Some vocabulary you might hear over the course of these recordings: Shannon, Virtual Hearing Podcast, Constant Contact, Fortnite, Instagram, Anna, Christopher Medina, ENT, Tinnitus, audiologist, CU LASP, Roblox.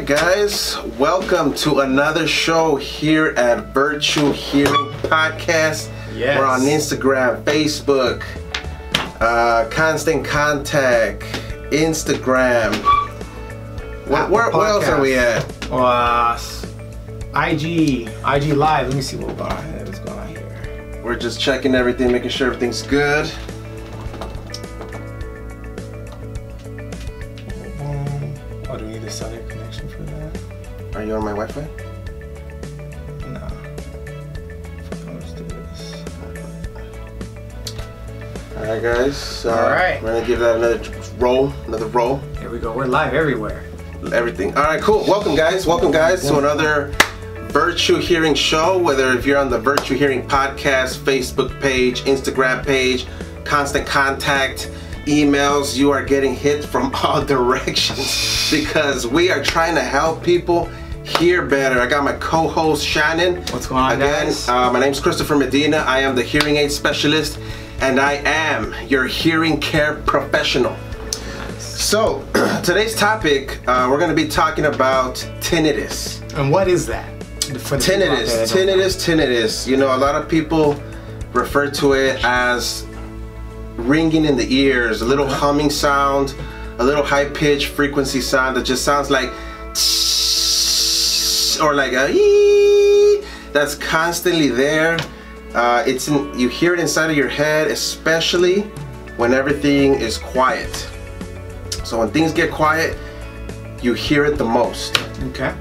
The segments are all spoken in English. right, guys, welcome to another show here at Virtual Hearing Podcast. Yes. We're on Instagram, Facebook, Constant Contact, Instagram. What else are we at? IG Live. Let me see what is going on here. We're just checking everything, making sure everything's good. Oh, do we need a cellular connection for that? Are you on my Wi-Fi? No. Let's do this. Alright, guys. Alright. We're going to give that another roll. Here we go. We're live everywhere. Everything. Alright, cool. Welcome, guys. Welcome, guys, to another Virtual Hearing show. Whether if you're on the Virtual Hearing Podcast, Facebook page, Instagram page, Constant Contact, emails, you are getting hit from all directions because we are trying to help people hear better. I got my co-host Shannon. What's going on, guys? My name's Christopher Medina. I am the hearing aid specialist, and I am your hearing care professional. So today's topic, we're going to be talking about tinnitus. And what is that? Tinnitus. You know, a lot of people refer to it as ringing in the ears, a little humming sound, a little high-pitched frequency sound that just sounds like tss, or like a ee, that's constantly there. You hear it inside of your head, especially when everything is quiet. So when things get quiet, you hear it the most. Okay.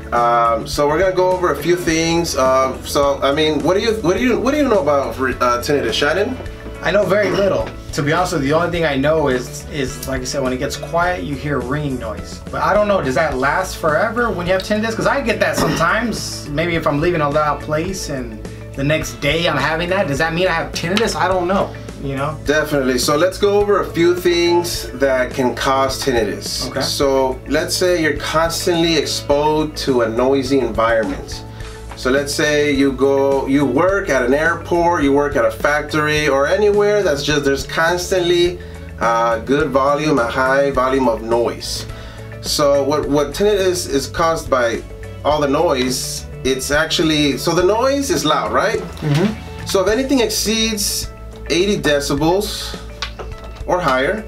So we're gonna go over a few things. So I mean, what do you know about tinnitus, Shannon? I know very little. To be honest with you, the only thing I know is like I said, when it gets quiet, you hear a ringing noise. But I don't know, does that last forever when you have tinnitus? Because I get that sometimes. Maybe if I'm leaving a loud place and the next day I'm having that, does that mean I have tinnitus? I don't know, you know? Definitely. So let's go over a few things that can cause tinnitus. Okay. So let's say you're constantly exposed to a noisy environment. So let's say you work at an airport, you work at a factory, or anywhere that's just, there's constantly good volume, a high volume of noise. So what tinnitus is caused by all the noise, it's actually, so the noise is loud, right? Mm-hmm. So if anything exceeds 80 decibels or higher,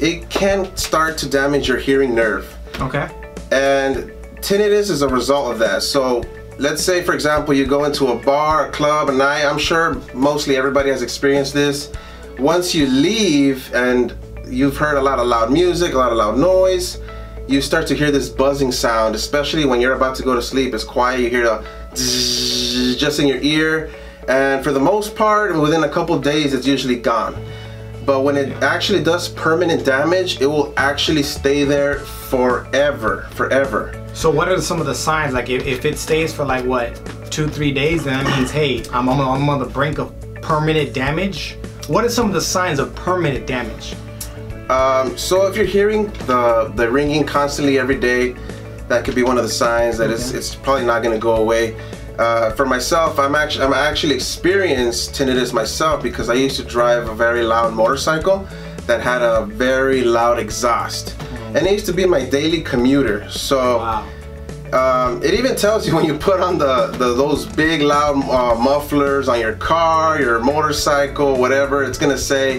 it can start to damage your hearing nerve. Okay. And tinnitus is a result of that. So let's say, for example, you go into a bar, a club, a night. I'm sure mostly everybody has experienced this. Once you leave and you've heard a lot of loud music, a lot of loud noise, you start to hear this buzzing sound, especially when you're about to go to sleep. It's quiet, you hear a dzz just in your ear. And for the most part, within a couple of days, it's usually gone. But when it actually does permanent damage, it will actually stay there forever. So what are some of the signs? Like if it stays for like what, 2-3 days, then that means, hey, I'm on the brink of permanent damage. What are some of the signs of permanent damage? So if you're hearing the ringing constantly every day, that could be one of the signs that it's probably not going to go away. For myself, I'm actually experienced tinnitus myself because I used to drive a very loud motorcycle that had a very loud exhaust. And it used to be my daily commuter. So wow. It even tells you when you put on those big loud mufflers on your car, your motorcycle, whatever, it's gonna say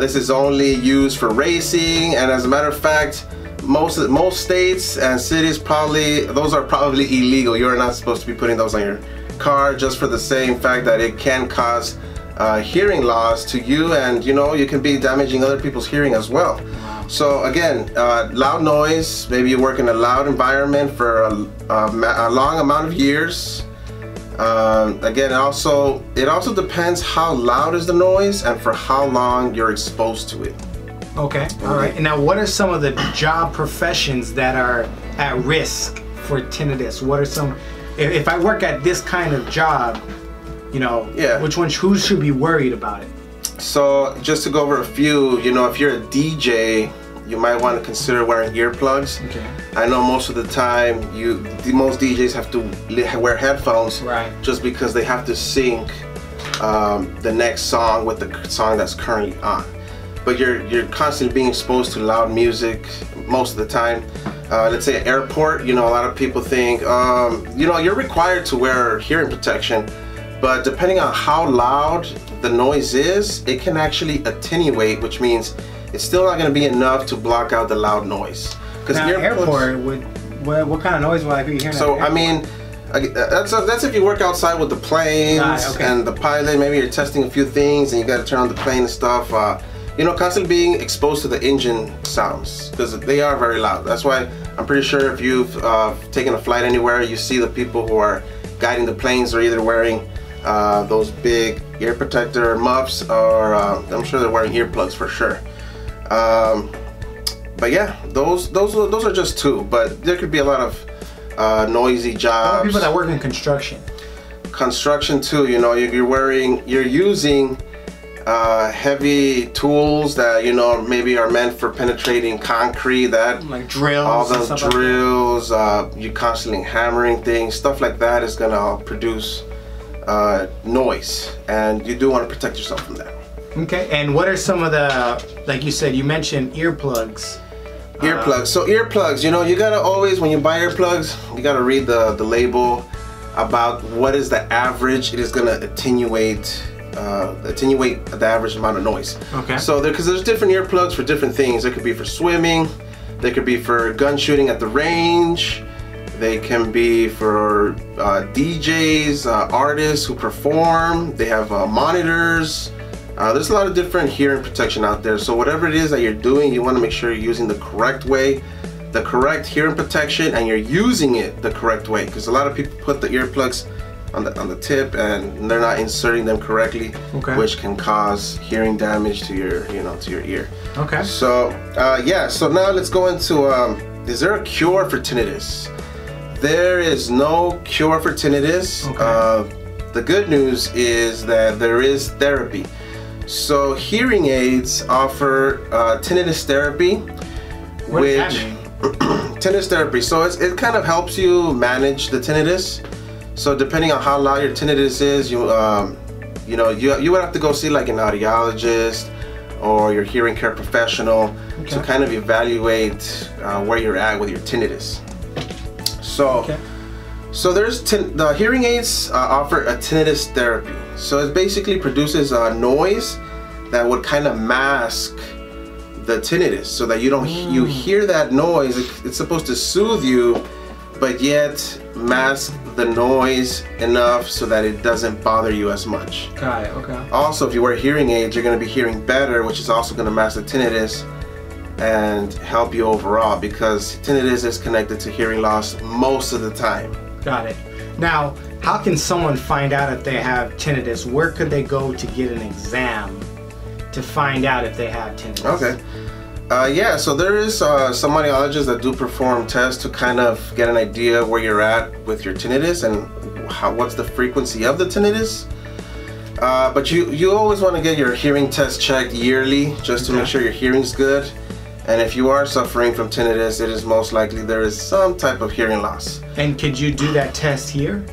this is only used for racing. And as a matter of fact, most states and cities those are probably illegal. You're not supposed to be putting those on your car just for the same fact that it can cause hearing loss to you, and you know, you can be damaging other people's hearing as well. So again, loud noise, maybe you work in a loud environment for a long amount of years. Again, it also depends how loud is the noise and for how long you're exposed to it. Okay, all right. And now what are some of the job professions that are at risk for tinnitus? What are some, if I work at this kind of job, you know, who should be worried about it? So just to go over a few, you know, if you're a DJ, you might want to consider wearing earplugs. Okay. I know most of the time, most DJs have to wear headphones, right? Just because they have to sync the next song with the song that's currently on. But you're constantly being exposed to loud music, most of the time. Let's say an airport, you know, a lot of people think, you know, you're required to wear hearing protection, but depending on how loud the noise is, it can actually attenuate, which means it's still not going to be enough to block out the loud noise. Because airport would, what kind of noise will I be hearing? So I mean, that's if you work outside with the planes and the pilot. Maybe you're testing a few things and you got to turn on the plane and stuff. You know, constantly being exposed to the engine sounds, because they are very loud. That's why I'm pretty sure if you've taken a flight anywhere, you see the people who are guiding the planes are either wearing those big ear protector muffs, or I'm sure they're wearing earplugs for sure. But yeah, those are just two, but there could be a lot of noisy jobs. A lot of people that work in construction. Construction too, you know, you're wearing, you're using heavy tools that, you know, maybe are meant for penetrating concrete, that like drills, all those drills, you're constantly hammering things, stuff like that is gonna produce noise, and you do want to protect yourself from that. Okay, and what are some of the, like you said, you mentioned earplugs. Earplugs, so earplugs, you know, you gotta always, when you buy earplugs, you gotta read the label about what is the average, it is gonna attenuate the average amount of noise. Okay. So there, because there's different earplugs for different things. They could be for swimming, they could be for gun shooting at the range, they can be for DJs, artists who perform. They have monitors. There's a lot of different hearing protection out there. So whatever it is that you're doing, you want to make sure you're using the correct way, the correct hearing protection, and you're using it the correct way. Because a lot of people put the earplugs on the tip and they're not inserting them correctly, which can cause hearing damage to your, you know, to your ear. Okay. So yeah, so now let's go into, is there a cure for tinnitus? There is no cure for tinnitus. Okay. The good news is that there is therapy. So hearing aids offer tinnitus therapy, tinnitus therapy. So it kind of helps you manage the tinnitus. So depending on how loud your tinnitus is, you you know, you would have to go see like an audiologist or your hearing care professional to kind of evaluate where you're at with your tinnitus. So, so there's the hearing aids offer a tinnitus therapy. So it basically produces a noise that would kind of mask the tinnitus, so that you don't you hear that noise. It's supposed to soothe you, but yet mask the noise enough so that it doesn't bother you as much. Got it, okay. Also, if you wear hearing aids, you're gonna be hearing better, which is also gonna mask the tinnitus and help you overall, because tinnitus is connected to hearing loss most of the time. Got it. Now, how can someone find out if they have tinnitus? Where could they go to get an exam to find out if they have tinnitus? Okay. Yeah, so there is some audiologists that do perform tests to kind of get an idea where you're at with your tinnitus and how, what's the frequency of the tinnitus. But you always want to get your hearing test checked yearly, just to make sure your hearing's good. And if you are suffering from tinnitus, it is most likely there is some type of hearing loss. And could you do that test here?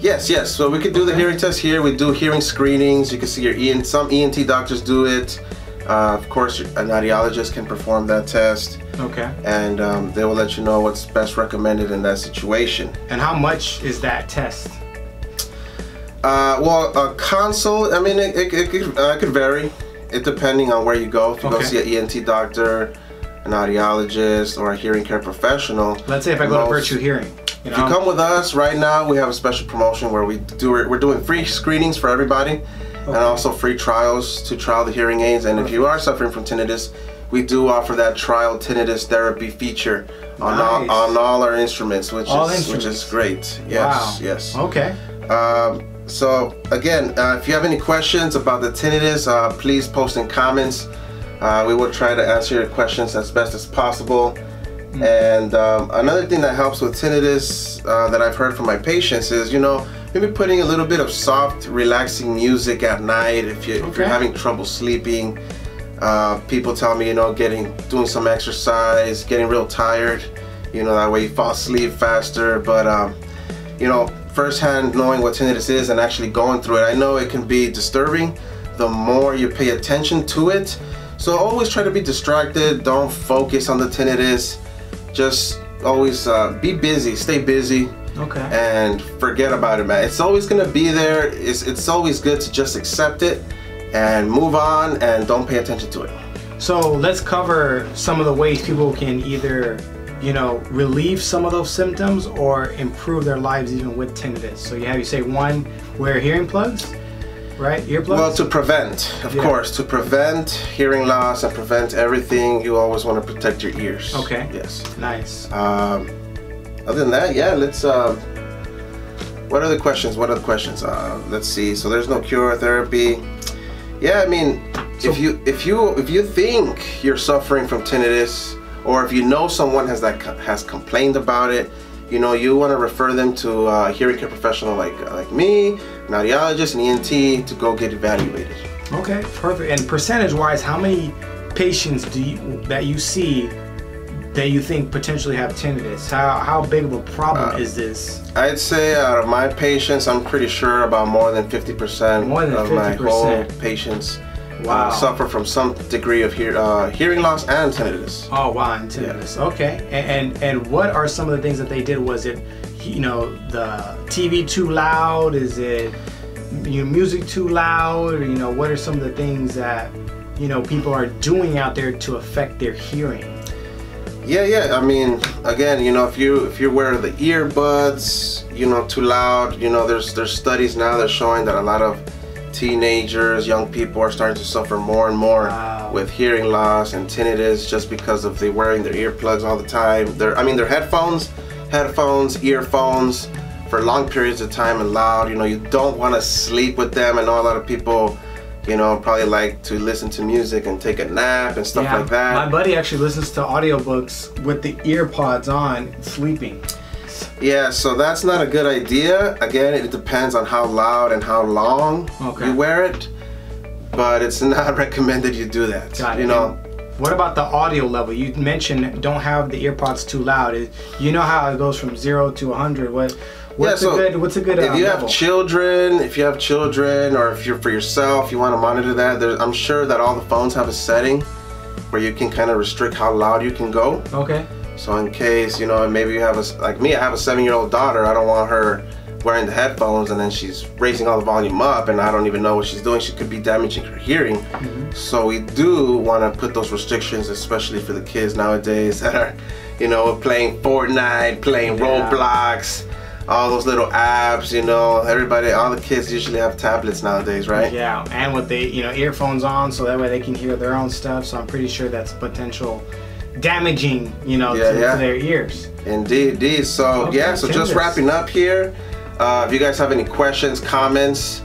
Yes, yes. So we could do the hearing test here. We do hearing screenings. You can see your some ENT doctors do it. Of course, an audiologist can perform that test. Okay. And they will let you know what's best recommended in that situation. And how much is that test? Well, a consult, I mean, it could vary. It depending on where you go. If you go see an ENT doctor, an audiologist, or a hearing care professional. Let's say if I go to Virtual Hearing. You know? If you come with us right now, we have a special promotion where we're doing free screenings for everybody, and also free trials to trial the hearing aids. And if you are suffering from tinnitus, we do offer that trial tinnitus therapy feature on all our instruments, which which is great. Yes, yes. Okay. So again, if you have any questions about the tinnitus, please post in comments. We will try to answer your questions as best as possible. And another thing that helps with tinnitus that I've heard from my patients is, you know, maybe putting a little bit of soft, relaxing music at night if, if you're having trouble sleeping. People tell me, you know, doing some exercise, getting real tired, you know, that way you fall asleep faster. But, you know, firsthand knowing what tinnitus is and actually going through it, I know it can be disturbing. The more you pay attention to it, So always try to be distracted. Don't focus on the tinnitus. Just always be busy. Stay busy. Okay. And forget about it, man. It's always gonna be there. It's always good to just accept it and move on and don't pay attention to it. So let's cover some of the ways people can either, you know, relieve some of those symptoms or improve their lives even with tinnitus. So you have, you say one, wear hearing plugs, right? Earplugs? Well, to prevent, of course, to prevent hearing loss and prevent everything, you always want to protect your ears. Okay. Yes. Nice. Other than that, yeah, let's, what are the questions? What are the questions? Let's see. So there's no cure, therapy. Yeah, I mean, so if you think you're suffering from tinnitus, or if you know someone has complained about it, you know, you want to refer them to a hearing care professional like me, an audiologist, an ENT, to go get evaluated. Okay, perfect. And percentage-wise, how many patients that you see that you think potentially have tinnitus? How big of a problem is this? I'd say out of my patients, I'm pretty sure about more than 50% of my whole patients suffer from some degree of hearing loss and tinnitus. Oh wow, and tinnitus. Yeah. Okay. And what are some of the things that they did? Was it, you know, the TV too loud? Is it your music too loud? You know, what are some of the things that, you know, people are doing out there to affect their hearing? Yeah, I mean, again, you know, if you wear the earbuds, you know, too loud, you know, there's studies now that's showing that a lot of teenagers, young people are starting to suffer more and more with hearing loss and tinnitus just because of they wearing their earplugs all the time. Their headphones, earphones for long periods of time and loud. You know, you don't want to sleep with them. I know a lot of people, you know, probably like to listen to music and take a nap and stuff like that. My buddy actually listens to audiobooks with the ear pods on, sleeping. Yeah, so that's not a good idea. Again, it depends on how loud and how long you wear it, but it's not recommended you do that. Got it. You know. What about the audio level? You mentioned don't have the ear pods too loud. You know how it goes from 0 to 100. What's a good if you have level? If you have children, or if you're for yourself, you want to monitor that. I'm sure that all the phones have a setting where you can kind of restrict how loud you can go. Okay. So in case, you know, maybe you have like me, I have a 7-year-old daughter. I don't want her wearing the headphones and then she's raising all the volume up and I don't even know what she's doing. She could be damaging her hearing. Mm-hmm. So we do want to put those restrictions, especially for the kids nowadays that are, you know, playing Fortnite, playing Roblox, all those little apps, you know, all the kids usually have tablets nowadays, right? Yeah, and with the, you know, earphones on, so that way they can hear their own stuff. So I'm pretty sure that's potential damaging, you know, to their ears. Indeed. So so just wrapping up here, if you guys have any questions, comments,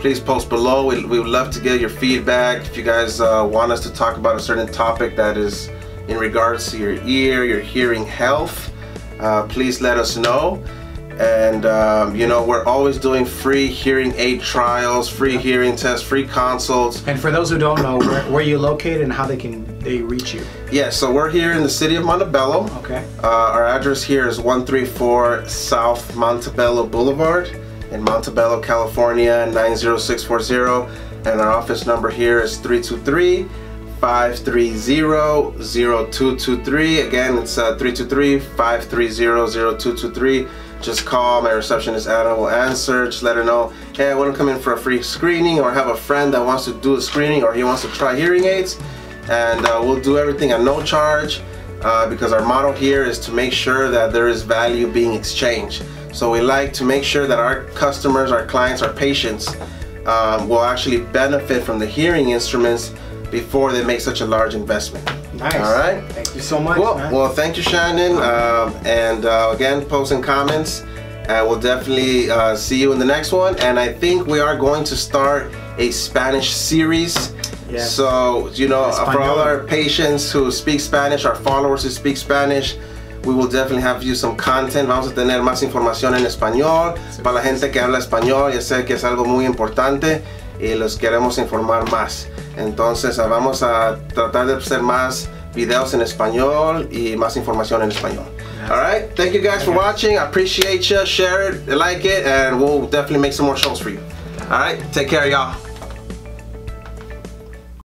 please post below. We would love to get your feedback. If you guys want us to talk about a certain topic that is in regards to your ear, your hearing health, please let us know. And you know, we're always doing free hearing aid trials, free hearing tests, free consults. And for those who don't know, where you're located and how they reach you. Yeah, so we're here in the city of Montebello. Okay. Our address here is 134 South Montebello Boulevard in Montebello, California, 90640. And our office number here is 323-530-0223. Again, it's 323-530-0223. Just call. My receptionist, Anna, will answer. Just let her know, hey, I want to come in for a free screening, or have a friend that wants to do a screening, or he wants to try hearing aids. And we'll do everything at no charge because our motto here is to make sure that there is value being exchanged. So we like to make sure that our customers, our clients, our patients will actually benefit from the hearing instruments before they make such a large investment. Nice. All right. Thank you so much. Cool. Well, thank you, Shannon. Again, post in comments. We'll definitely see you in the next one. And I think we are going to start a Spanish series. Yes. So, you know, for all our patients who speak Spanish, our followers who speak Spanish, we will definitely have you some content. Vamos a tener más información en español. Para la gente que habla español, ya sé que es algo muy importante y los queremos informar más. Entonces vamos a tratar de hacer más videos en español y más información en español. All right, thank you guys for watching. I appreciate you. Share it, like it, and we'll definitely make some more shows for you. All right, take care, y'all.